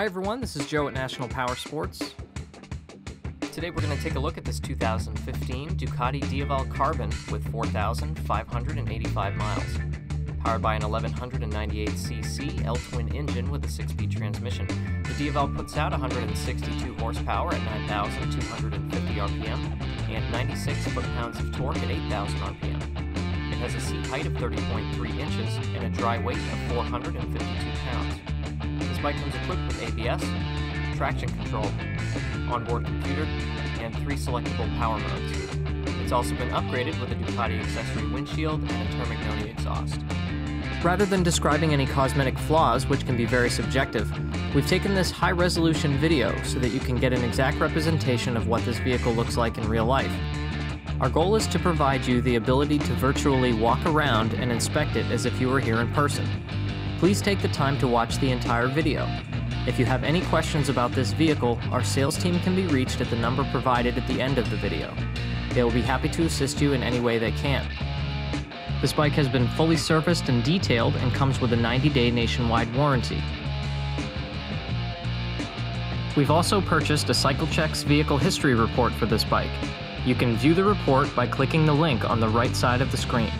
Hi everyone, this is Joe at National Powersports. Today we're going to take a look at this 2015 Ducati Diavel Carbon with 4,585 miles. Powered by an 1198cc L-twin engine with a 6-speed transmission, the Diavel puts out 162 horsepower at 9,250 rpm and 96 foot-pounds of torque at 8,000 rpm. It has a seat height of 30.3 inches and a dry weight of 452 pounds. This bike comes equipped with ABS, traction control, onboard computer, and 3 selectable power modes. It's also been upgraded with a Ducati accessory windshield and a Termignoni exhaust. Rather than describing any cosmetic flaws, which can be very subjective, we've taken this high-resolution video so that you can get an exact representation of what this vehicle looks like in real life. Our goal is to provide you the ability to virtually walk around and inspect it as if you were here in person. Please take the time to watch the entire video. If you have any questions about this vehicle, our sales team can be reached at the number provided at the end of the video. They will be happy to assist you in any way they can. This bike has been fully serviced and detailed and comes with a 90-day nationwide warranty. We've also purchased a CycleChex vehicle history report for this bike. You can view the report by clicking the link on the right side of the screen.